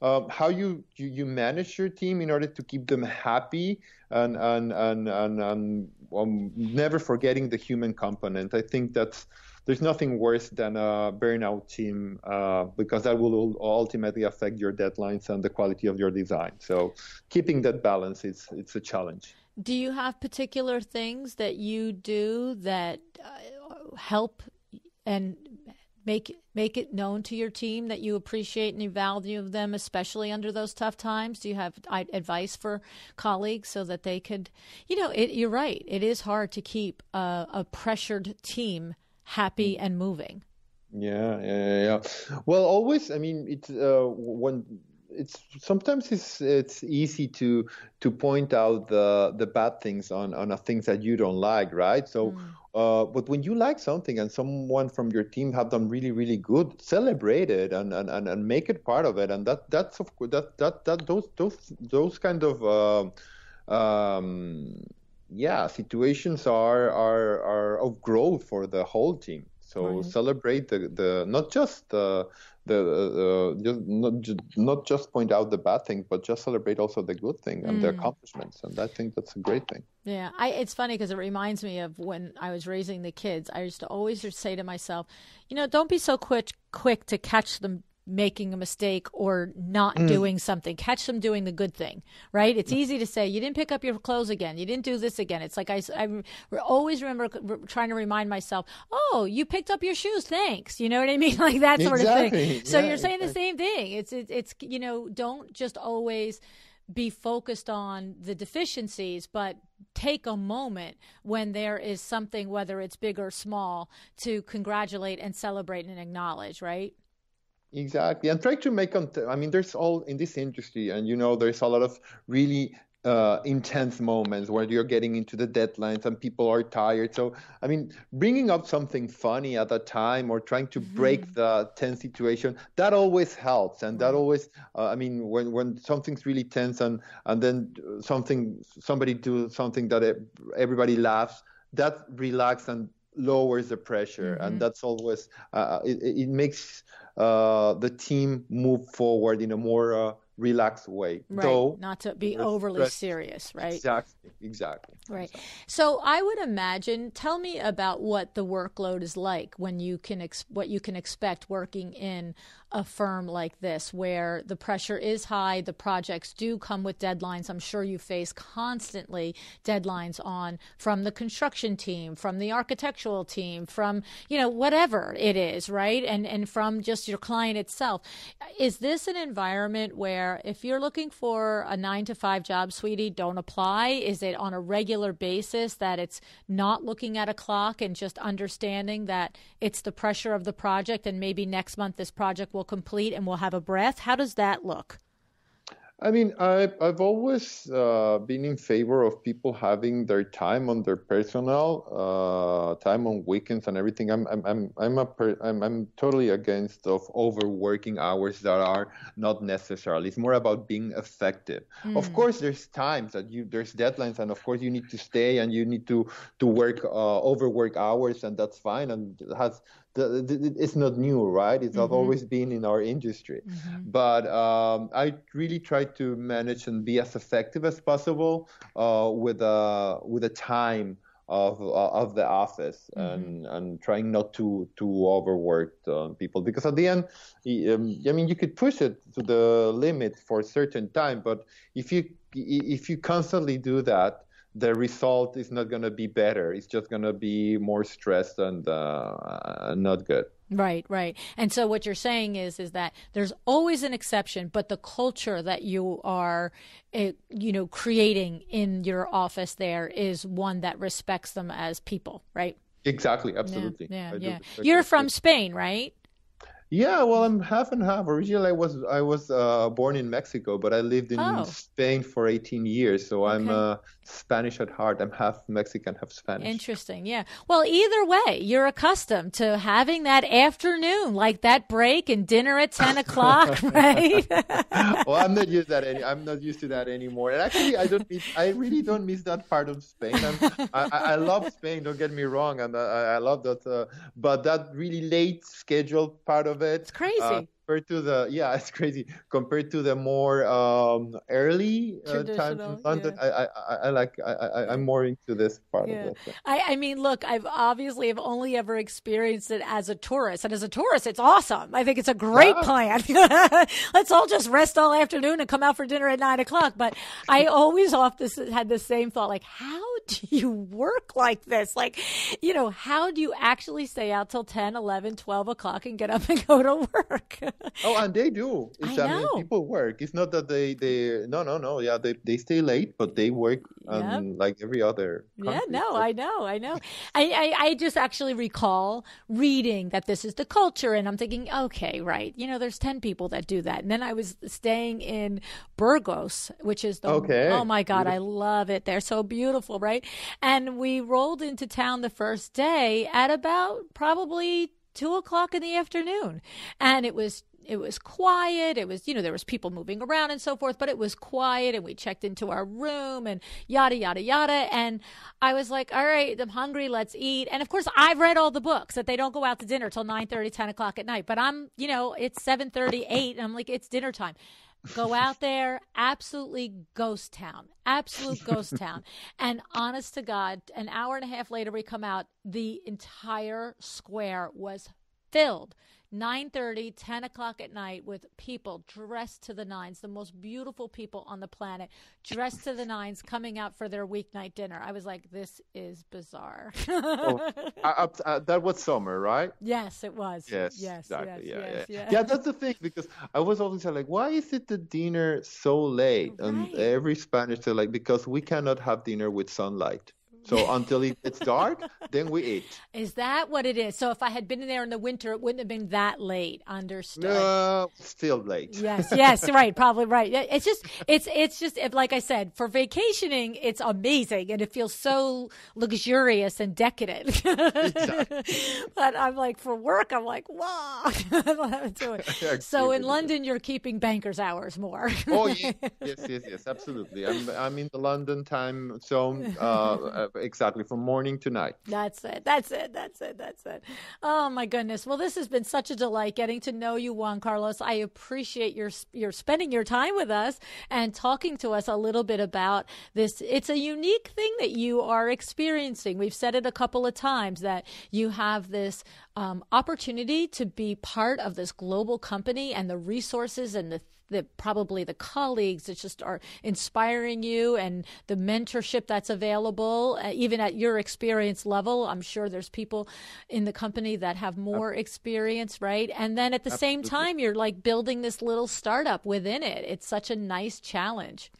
um, how you, you you manage your team in order to keep them happy and and and and, and um, never forgetting the human component. I think that's. There's nothing worse than a burnout team uh, because that will ultimately affect your deadlines and the quality of your design. So keeping that balance, it's, it's a challenge. Do you have particular things that you do that uh, help and make make it known to your team that you appreciate and you value them, especially under those tough times? Do you have advice for colleagues so that they could, you know, it, you're right. It is hard to keep a, a pressured team happy and moving. Yeah, yeah, yeah. Well, always. I mean, it's uh, when it's sometimes it's it's easy to to point out the the bad things on on the things that you don't like, right? So. Mm. Uh, but when you like something and someone from your team have done really, really good, celebrate it and, and, and, and make it part of it. And that that's of course that that that those those those kind of uh, um. Yeah, situations are, are are of growth for the whole team. So right. Celebrate the, the not just the the uh, just, not just, not just point out the bad thing, but just celebrate also the good thing and mm. the accomplishments. And I think that's a great thing. Yeah, I, it's funny because it reminds me of when I was raising the kids. I used to always say to myself, you know, don't be so quick quick to catch them making a mistake or not mm. doing something. Catch them doing the good thing, right? It's easy to say, you didn't pick up your clothes again. You didn't do this again. It's like I, I always remember trying to remind myself, oh, you picked up your shoes. Thanks. You know what I mean? Like that sort exactly. of thing. So yeah, you're saying exactly. the same thing. It's, it, it's, you know, don't just always be focused on the deficiencies, but take a moment when there is something, whether it's big or small, to congratulate and celebrate and acknowledge, right? Exactly. And try to make, I mean, there's all in this industry and, you know, there's a lot of really uh, intense moments where you're getting into the deadlines and people are tired. So, I mean, bringing up something funny at a time or trying to break mm-hmm. the tense situation, that always helps. And that always, uh, I mean, when, when something's really tense and, and then something, somebody do something that everybody laughs, that relaxes and lowers the pressure. Mm-hmm. And that's always, uh, it, it makes uh, the team move forward in a more uh, relaxed way. Right. Though, not to be overly stressed. Serious, right? Exactly. Exactly. Right. Exactly. So I would imagine, tell me about what the workload is like when you can, ex- what you can expect working in a firm like this, where the pressure is high, the projects do come with deadlines. I'm sure you face constantly deadlines on from the construction team, from the architectural team, from, you know, whatever it is, right? And, and from just your client itself. Is this an environment where if you're looking for a nine to five job, sweetie, don't apply? Is it on a regular basis that it's not looking at a clock and just understanding that it's the pressure of the project and maybe next month this project will complete and we'll have a breath? How does that look? I mean, I, I've always uh, been in favor of people having their time on their personal uh, time on weekends and everything. I'm I'm I'm I'm a per, I'm, I'm totally against of overworking hours that are not necessary. It's more about being effective. Mm. Of course, there's times that you there's deadlines, and of course you need to stay and you need to to work uh, overwork hours, and that's fine. And it has it's not new, right? It's not mm-hmm. always been in our industry. Mm-hmm. But um, I really try to manage and be as effective as possible uh, with a, with a time of of the office and, mm-hmm. and trying not to to overwork uh, people, because at the end, um, I mean, you could push it to the limit for a certain time, but if you if you constantly do that, the result is not going to be better. It's just going to be more stressed and uh, not good. Right, right. And so what you're saying is is that there's always an exception, but the culture that you are, you know, creating in your office there is one that respects them as people, right? Exactly. Absolutely. Yeah, yeah. yeah. You're from Spain, right? Yeah, well, I'm half and half. Originally, I was I was uh, born in Mexico, but I lived in oh. Spain for eighteen years, so okay. I'm uh, Spanish at heart. I'm half Mexican, half Spanish. Interesting, yeah. Well, either way, you're accustomed to having that afternoon, like that break and dinner at ten o'clock, right? Well, I'm not used to that. Any, I'm not used to that anymore. And actually, I don't. Miss, I really don't miss that part of Spain. I, I love Spain. Don't get me wrong, and I, I love that. Uh, but that really late scheduled part of it. It's crazy. Uh, compared to the yeah, it's crazy compared to the more um, early uh, times in London. Yeah. I, I, I like I, I, I'm more into this part yeah. of it. I, I mean, look, I've obviously have only ever experienced it as a tourist, and as a tourist, it's awesome. I think it's a great yeah. plan. Let's all just rest all afternoon and come out for dinner at nine o'clock. But I always often had the same thought, like, how do you work like this? Like, you know, how do you actually stay out till ten, eleven, twelve o'clock and get up and go to work? Oh, and they do. It's, I know. I mean, people work. It's not that they, they no, no, no. Yeah, they, they stay late, but they work um, yep. like every other country. Yeah, no, so. I know, I know. I, I, I just actually recall reading that this is the culture, and I'm thinking, okay, right. You know, there's ten people that do that. And then I was staying in Burgos, which is the, okay. oh my God, beautiful. I love it. They're so beautiful, right? And we rolled into town the first day at about probably two o'clock in the afternoon. And it was It was quiet. It was, you know, there was people moving around and so forth, but it was quiet, and we checked into our room and yada, yada, yada. And I was like, all right, I'm hungry. Let's eat. And of course, I've read all the books that they don't go out to dinner till nine thirty, ten o'clock at night, but I'm, you know, it's seven thirty, eight, and I'm like, it's dinner time. Go out there, absolutely ghost town, absolute ghost town. And honest to God, an hour and a half later, we come out, the entire square was filled. nine thirty, ten o'clock at night with people dressed to the nines, the most beautiful people on the planet, dressed to the nines, coming out for their weeknight dinner. I was like, this is bizarre. oh, I, I, that was summer, right? Yes, it was. Yes, yes, exactly. yes, yeah, yes, yeah. yes. Yeah, that's the thing, because I was always like, why is it the dinner so late? Right. And every Spanish, they're like, because we cannot have dinner with sunlight. So until it gets dark, then we eat. Is that what it is? So if I had been in there in the winter, it wouldn't have been that late. Understood. No, still late. Yes, yes, right, probably right. It's just, it's, it's just, like I said, for vacationing, it's amazing, and it feels so luxurious and decadent. Exactly. But I'm like, for work, I'm like, wow, I don't have to do it. Exactly. So in London, you're keeping bankers' hours more. Oh yeah, yes, yes, yes, absolutely. I'm, I'm in the London time zone. Uh, Exactly, from morning to night. That's it. That's it. That's it. That's it. Oh my goodness. Well, this has been such a delight getting to know you, Juan Carlos. I appreciate your your spending your time with us and talking to us a little bit about this. It's a unique thing that you are experiencing. We've said it a couple of times that you have this um, opportunity to be part of this global company, and the resources and the the probably the colleagues that just are inspiring you, and the mentorship that's available, uh, even at your experience level. I'm sure there's people in the company that have more Absolutely. experience, right? And then at the Absolutely. same time, you're like building this little startup within it. It's such a nice challenge.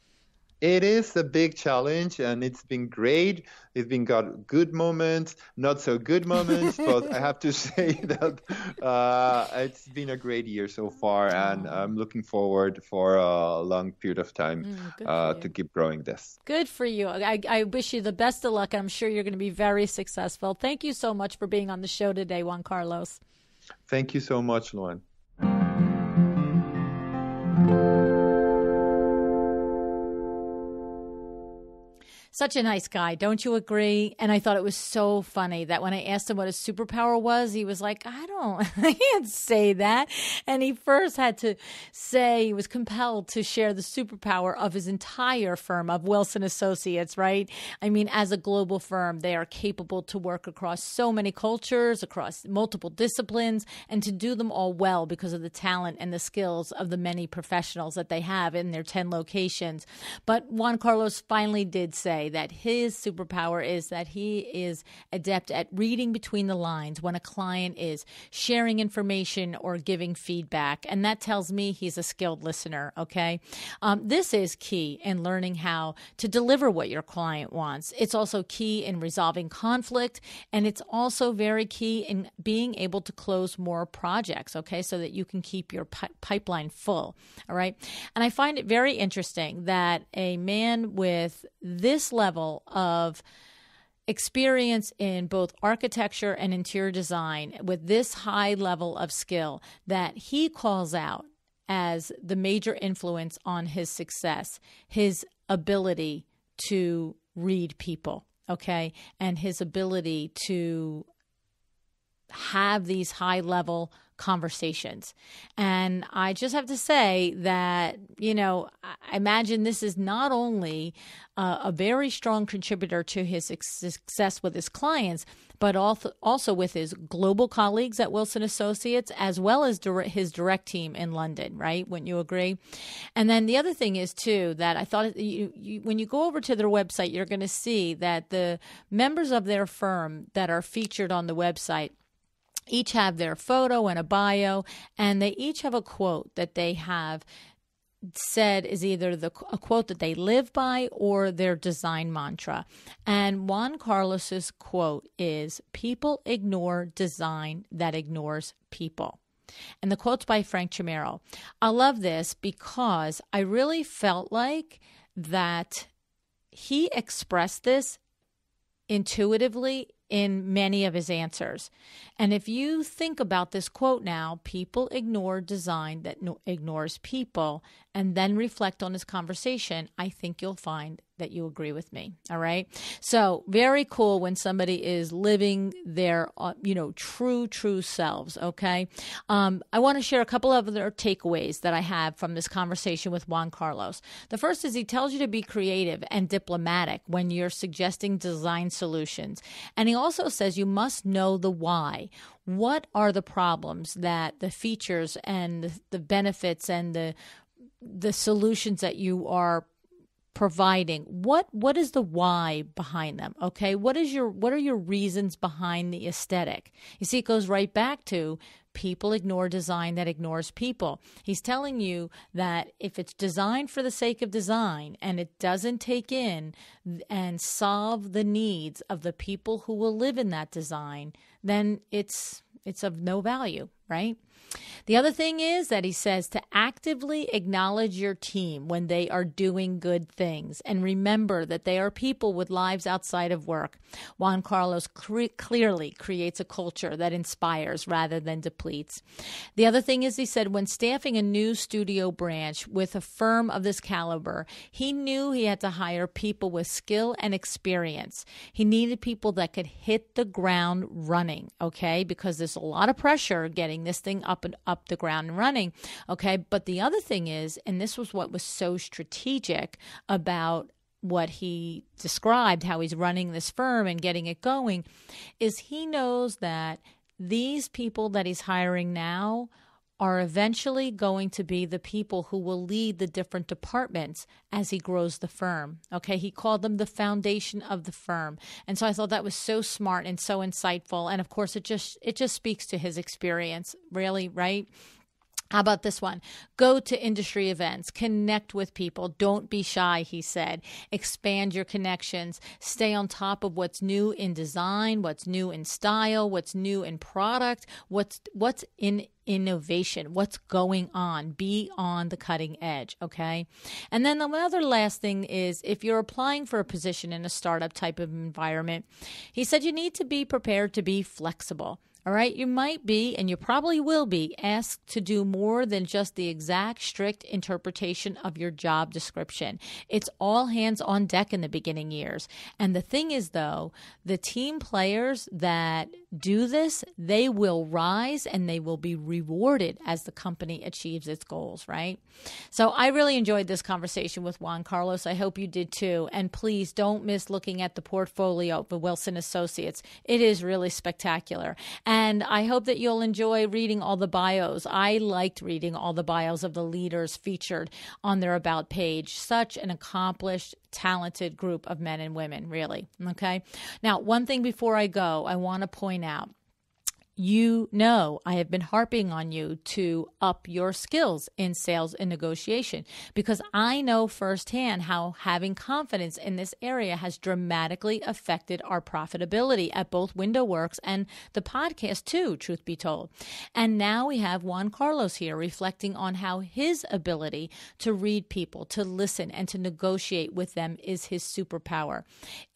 It is a big challenge, and it's been great. It's been got good moments, not so good moments, but I have to say that uh, it's been a great year so far, and I'm looking forward for a long period of time mm, uh, to keep growing this. Good for you. I, I wish you the best of luck, and I'm sure you're going to be very successful. Thank you so much for being on the show today, Juan Carlos. Thank you so much, Luann. Such a nice guy, don't you agree? And I thought it was so funny that when I asked him what his superpower was, he was like, I don't, I can't say that. And he first had to say he was compelled to share the superpower of his entire firm, of Wilson Associates, right? I mean, as a global firm, they are capable to work across so many cultures, across multiple disciplines, and to do them all well because of the talent and the skills of the many professionals that they have in their ten locations. But Juan Carlos finally did say that his superpower is that he is adept at reading between the lines when a client is sharing information or giving feedback. And that tells me he's a skilled listener, okay? Um, this is key in learning how to deliver what your client wants. It's also key in resolving conflict, and it's also very key in being able to close more projects, okay, so that you can keep your pi- pipeline full, all right? And I find it very interesting that a man with this level of experience in both architecture and interior design, with this high level of skill, that he calls out as the major influence on his success, his ability to read people, okay, and his ability to have these high level conversations. And I just have to say that, you know, I imagine this is not only uh, a very strong contributor to his success with his clients, but also with his global colleagues at Wilson Associates, as well as his direct team in London, right? Wouldn't you agree? And then the other thing is, too, that I thought you, you, when you go over to their website, you're going to see that the members of their firm that are featured on the website each have their photo and a bio, and they each have a quote that they have said is either the a quote that they live by or their design mantra. And Juan Carlos's quote is, "People ignore design that ignores people." And the quote's by Frank Chimero. I love this because I really felt like that he expressed this intuitively in many of his answers. And if you think about this quote now, people ignore design that no- ignores people, and then reflect on this conversation, I think you'll find that you agree with me. All right. So very cool when somebody is living their, you know, true, true selves. Okay. Um, I want to share a couple of other takeaways that I have from this conversation with Juan Carlos. The first is he tells you to be creative and diplomatic when you're suggesting design solutions. And he also says you must know the why. What are the problems that the features and the benefits and the the solutions that you are providing, what what is the why behind them? Okay, what is your what are your reasons behind the aesthetic? You see, it goes right back to people ignore design that ignores people. He's telling you that if it's designed for the sake of design and it doesn't take in and solve the needs of the people who will live in that design, then it's it's of no value, right? The other thing is that he says to actively acknowledge your team when they are doing good things and remember that they are people with lives outside of work. Juan Carlos cre- clearly creates a culture that inspires rather than depletes. The other thing is, he said, when staffing a new studio branch with a firm of this caliber, he knew he had to hire people with skill and experience. He needed people that could hit the ground running, okay, because there's a lot of pressure getting this thing up and up the ground and running. Okay. But the other thing is, and this was what was so strategic about what he described, how he's running this firm and getting it going, is he knows that these people that he's hiring now are eventually going to be the people who will lead the different departments as he grows the firm. Okay, he called them the foundation of the firm. And so I thought that was so smart and so insightful. And of course, it just it just speaks to his experience, really, right? How about this one? Go to industry events. Connect with people. Don't be shy, he said. Expand your connections. Stay on top of what's new in design, what's new in style, what's new in product, what's what's in innovation, what's going on. Be on the cutting edge, okay? And then the other last thing is, if you're applying for a position in a startup type of environment, he said you need to be prepared to be flexible. All right, you might be, and you probably will be, asked to do more than just the exact strict interpretation of your job description. It's all hands on deck in the beginning years. And the thing is, though, the team players that do this, they will rise and they will be rewarded as the company achieves its goals, right? So I really enjoyed this conversation with Juan Carlos. I hope you did too. And please don't miss looking at the portfolio of Wilson Associates. It is really spectacular. And I hope that you'll enjoy reading all the bios. I liked reading all the bios of the leaders featured on their About page. Such an accomplished, talented group of men and women, really. Okay. Now, one thing before I go, I want to point out, you know, I have been harping on you to up your skills in sales and negotiation, because I know firsthand how having confidence in this area has dramatically affected our profitability at both Window Works and the podcast too, truth be told. And now we have Juan Carlos here reflecting on how his ability to read people, to listen, and to negotiate with them is his superpower.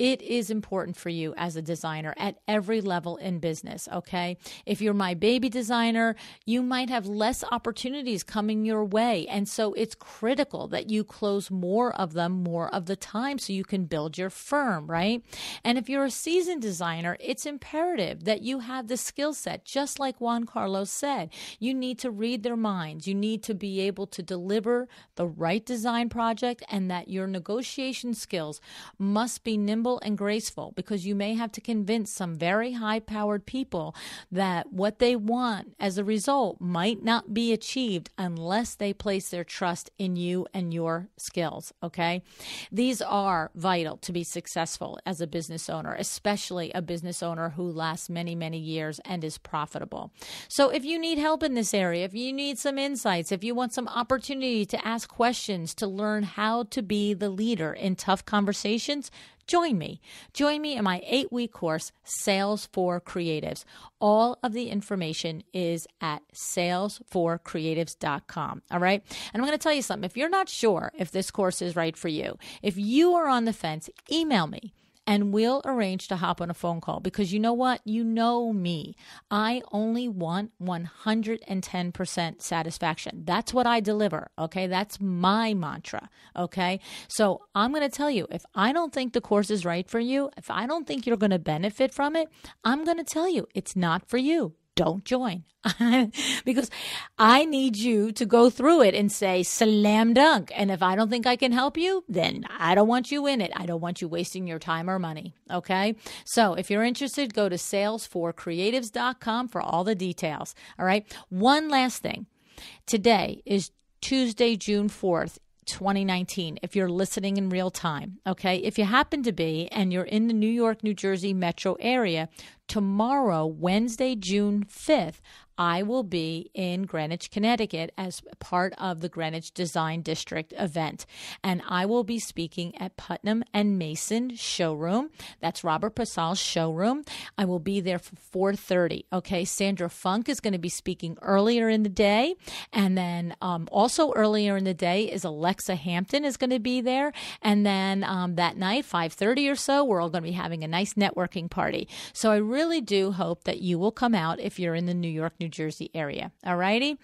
It is important for you as a designer at every level in business, okay? If you're my baby designer, you might have less opportunities coming your way. And so it's critical that you close more of them more of the time so you can build your firm, right? And if you're a seasoned designer, it's imperative that you have the skill set, just like Juan Carlos said. You need to read their minds. You need to be able to deliver the right design project, and that your negotiation skills must be nimble and graceful, because you may have to convince some very high-powered people that what they want as a result might not be achieved unless they place their trust in you and your skills, okay? These are vital to be successful as a business owner, especially a business owner who lasts many, many years and is profitable. So if you need help in this area, if you need some insights, if you want some opportunity to ask questions, to learn how to be the leader in tough conversations, Join me. Join me in my eight-week course, Sales for Creatives. All of the information is at sales for creatives dot com, all right? And I'm going to tell you something. If you're not sure if this course is right for you, if you are on the fence, email me, and we'll arrange to hop on a phone call, because you know what? You know me. I only want one hundred ten percent satisfaction. That's what I deliver, okay? That's my mantra, okay? So I'm going to tell you, if I don't think the course is right for you, if I don't think you're going to benefit from it, I'm going to tell you it's not for you. Don't join, because I need you to go through it and say, slam dunk. And if I don't think I can help you, then I don't want you in it. I don't want you wasting your time or money, okay? So if you're interested, go to sales for creatives dot com for all the details, all right? One last thing. Today is Tuesday, June fourth. twenty nineteen, if you're listening in real time, okay? If you happen to be and you're in the New York, New Jersey metro area, tomorrow, Wednesday, June fifth, I will be in Greenwich, Connecticut as part of the Greenwich Design District event. And I will be speaking at Putnam and Mason showroom. That's Robert Pasal's showroom. I will be there for four thirty. Okay, Sandra Funk is going to be speaking earlier in the day. And then um, also earlier in the day is Alexa Hampton is going to be there. And then um, that night, five thirty or so, we're all going to be having a nice networking party. So I really do hope that you will come out if you're in the New York, New Jersey area. All righty.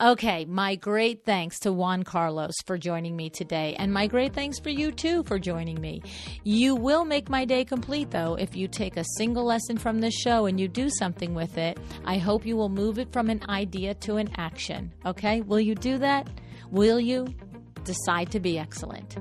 Okay. My great thanks to Juan Carlos for joining me today. And my great thanks for you too for joining me. You will make my day complete though if you take a single lesson from this show and you do something with it. I hope you will move it from an idea to an action. Okay. Will you do that? Will you decide to be excellent?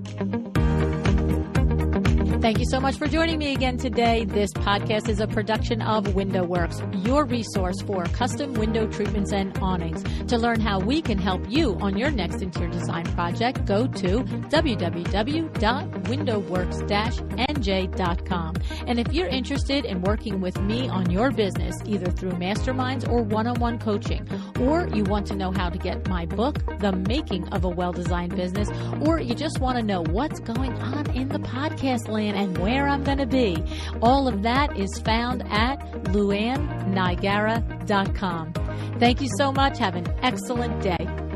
Thank you so much for joining me again today. This podcast is a production of Window Works, your resource for custom window treatments and awnings. To learn how we can help you on your next interior design project, go to w w w dot window works dash n j dot com. And if you're interested in working with me on your business, either through masterminds or one-on-one coaching, or you want to know how to get my book, The Making of a Well-Designed Business, or you just want to know what's going on in the podcast land, and where I'm going to be. All of that is found at Luann Nigara dot com. Thank you so much. Have an excellent day.